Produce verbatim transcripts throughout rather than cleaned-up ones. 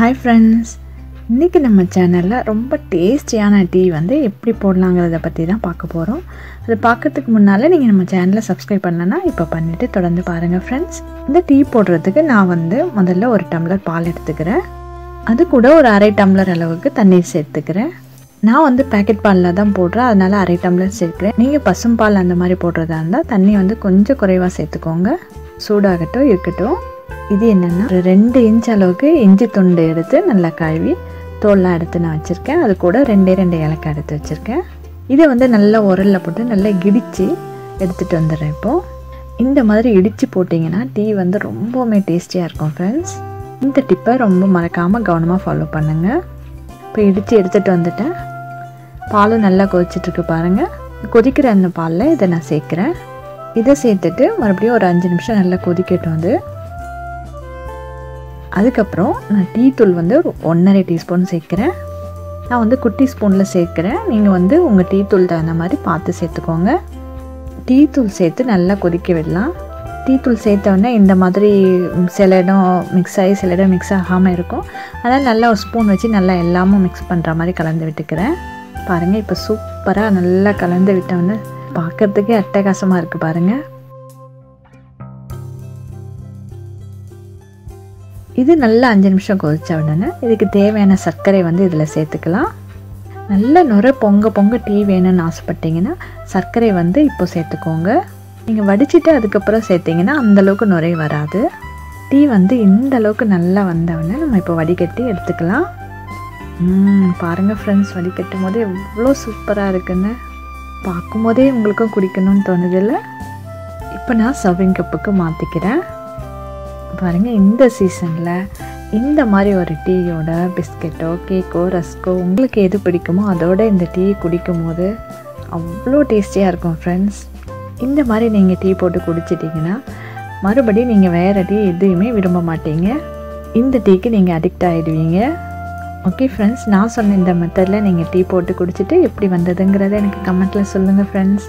Hi friends, இன்றைக்கி நம்ம சேனலில் ரொம்ப டேஸ்டியான டீ வந்து எப்படி போடலாங்கிறத பற்றி தான் பார்க்க போகிறோம். அது பார்க்குறதுக்கு முன்னால் நீங்கள் நம்ம சேனலை சப்ஸ்கிரைப் பண்ணலன்னா இப்போ பண்ணிவிட்டு தொடர்ந்து பாருங்கள் ஃப்ரெண்ட்ஸ். இந்த டீ போடுறதுக்கு நான் வந்து முதல்ல ஒரு டம்ளர் பால் எடுத்துக்கிறேன். அது கூட ஒரு அரை டம்ளர் அளவுக்கு தண்ணீர் சேர்த்துக்கிறேன். நான் வந்து பேக்கெட் பாலில் தான் போடுறேன், அதனால் அரை டம்ளர் சேர்க்கிறேன். நீங்கள் பசும்பால் அந்த மாதிரி போடுறதா இருந்தால் தண்ணி வந்து கொஞ்சம் குறைவாக சேர்த்துக்கோங்க, சூடாகட்டும் இருக்கட்டும். இது என்னென்னா ஒரு ரெண்டு இன்ச் அளவுக்கு இஞ்சி துண்டு எடுத்து நல்லா கழுவி தோல்லாம் எடுத்து நான் வச்சுருக்கேன். அது கூட ரெண்டே ரெண்டு ஏலக்காய் எடுத்து வச்சுருக்கேன். இதை வந்து நல்லா உரலில் போட்டு நல்லா இடித்து எடுத்துகிட்டு வந்துடுறேன். இப்போது இந்த மாதிரி இடித்து போட்டிங்கன்னா டீ வந்து ரொம்பவுமே டேஸ்டியாக இருக்கும் ஃப்ரெண்ட்ஸ். இந்த டிப்பை ரொம்ப மறக்காமல் கவனமாக ஃபாலோ பண்ணுங்கள். இப்போ இடித்து எடுத்துகிட்டு வந்துட்டேன். பாலும் நல்லா கொதிச்சிட்ருக்கு பாருங்கள். கொதிக்கிற அந்த பாலில் இதை நான் சேர்க்குறேன். இதை சேர்த்துட்டு மறுபடியும் ஒரு அஞ்சு நிமிஷம் நல்லா கொதிக்கிட்டு வந்து அதுக்கப்புறம் நான் டீ தூள் வந்து ஒன்றரை டீஸ்பூன் சேர்க்குறேன். நான் வந்து குட்டி ஸ்பூனில் சேர்க்குறேன். நீங்கள் வந்து உங்கள் டீ தூள் தகுந்த மாதிரி பார்த்து சேர்த்துக்கோங்க. டீ தூள் சேர்த்து நல்லா கொதிக்க விடலாம். டீ தூள் சேர்த்தோடனே இந்த மாதிரி சில இடம் மிக்ஸ் ஆகி சில இடம் மிக்ஸ் ஆகாமல் இருக்கும், அதனால் நல்லா ஒரு ஸ்பூன் வச்சு நல்லா எல்லாமும் மிக்ஸ் பண்ணுற மாதிரி கலந்து விட்டுக்கிறேன். பாருங்கள், இப்போ சூப்பராக நல்லா கலந்து விட்டோன்னு பார்க்குறதுக்கே அட்டகாசமாக இருக்குது பாருங்கள். இது நல்லா அஞ்சு நிமிஷம் கொதித்த உடனே இதுக்கு தேவையான சர்க்கரை வந்து இதில் சேர்த்துக்கலாம். நல்லா நுர பொங்க பொங்க டீ வேணும்னு ஆசைப்பட்டிங்கன்னா சர்க்கரை வந்து இப்போ சேர்த்துக்கோங்க. நீங்கள் வடிச்சிட்டு அதுக்கப்புறம் சேர்த்திங்கன்னா அந்தளவுக்கு நுரை வராது. டீ வந்து இந்த அளவுக்கு நல்லா வந்தவுடனே நம்ம இப்போ வடிகட்டி எடுத்துக்கலாம். பாருங்கள் ஃப்ரெண்ட்ஸ், வடிகட்டும் போது எவ்வளோ சூப்பராக இருக்குன்னு பார்க்கும் போதே உங்களுக்கும் குடிக்கணும்னு தோணுதில்லை. இப்போ நான் சர்விங் கப்புக்கு மாற்றிக்கிறேன். பாருங்கள், இந்த சீசனில் இந்த மாதிரி ஒரு டீயோட பிஸ்கெட்டோ கேக்கோ ரஸ்கோ உங்களுக்கு எது பிடிக்குமோ அதோட இந்த டீ குடிக்கும் போது அவ்வளோ டேஸ்டியாக இருக்கும் ஃப்ரெண்ட்ஸ். இந்த மாதிரி நீங்கள் டீ போட்டு குடிச்சிட்டிங்கன்னா மறுபடியும் நீங்கள் வேறு டீ எதுவுமே விரும்ப மாட்டீங்க. இந்த டீக்கு நீங்கள் அடிக்ட் ஆகிடுவீங்க. ஓகே ஃப்ரெண்ட்ஸ், நான் சொன்ன இந்த மெத்தடில் நீங்கள் டீ போட்டு குடிச்சிட்டு எப்படி வந்ததுங்கிறத எனக்கு கமெண்ட்டில் சொல்லுங்கள் ஃப்ரெண்ட்ஸ்.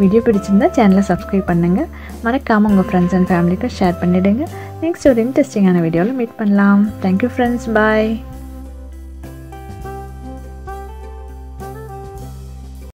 வீடியோ பிடிச்சிருந்தால் சேனலை சப்ஸ்கிரைப் பண்ணுங்கள். மறக்காமல் உங்கள் ஃப்ரெண்ட்ஸ் அண்ட் ஃபேமிலிக்கும் ஷேர் பண்ணிவிடுங்க. நெக்ஸ்ட் ஒரு இன்ட்ரெஸ்டிங்கான வீடியோவில் மீட் பண்ணலாம். தேங்க்யூ ஃப்ரெண்ட்ஸ், பாய்.